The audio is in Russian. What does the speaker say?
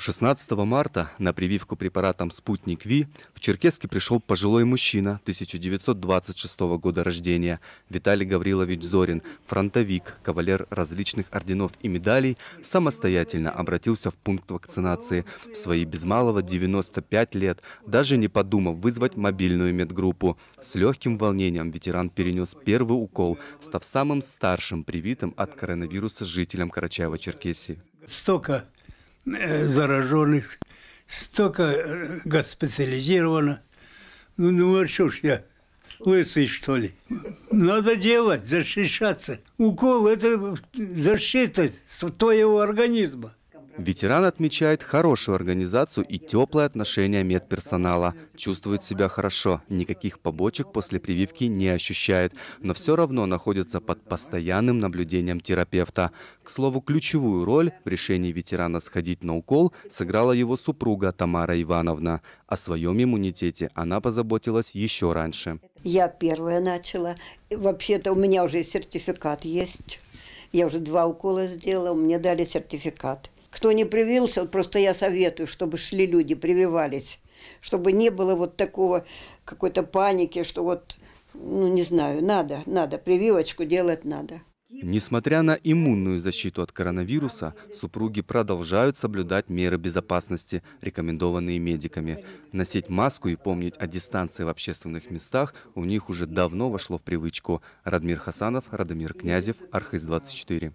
16 марта на прививку препаратом «Спутник Ви» в Черкесске пришел пожилой мужчина 1926 года рождения Виталий Гаврилович Зорин, фронтовик, кавалер различных орденов и медалей, самостоятельно обратился в пункт вакцинации. В свои без малого 95 лет, даже не подумав вызвать мобильную медгруппу. С легким волнением ветеран перенес первый укол, став самым старшим привитым от коронавируса жителям Карачаево-Черкесии. Столько зараженных, столько госпитализировано. Ну, а что ж я, лысый, что ли? Надо делать, защищаться. Укол – это защита твоего организма. Ветеран отмечает хорошую организацию и теплое отношение медперсонала. Чувствует себя хорошо, никаких побочек после прививки не ощущает, но все равно находится под постоянным наблюдением терапевта. К слову, ключевую роль в решении ветерана сходить на укол сыграла его супруга Тамара Ивановна. О своем иммунитете она позаботилась еще раньше. Я первая начала. Вообще-то у меня уже сертификат есть. Я уже 2 укола сделала, мне дали сертификат. Кто не привился, просто я советую, чтобы шли люди, прививались, чтобы не было вот такого какой-то паники, что вот, ну не знаю, надо, прививочку делать надо. Несмотря на иммунную защиту от коронавируса, супруги продолжают соблюдать меры безопасности, рекомендованные медиками. Носить маску и помнить о дистанции в общественных местах у них уже давно вошло в привычку. Радмир Хасанов, Радомир Князев, Архыз 24.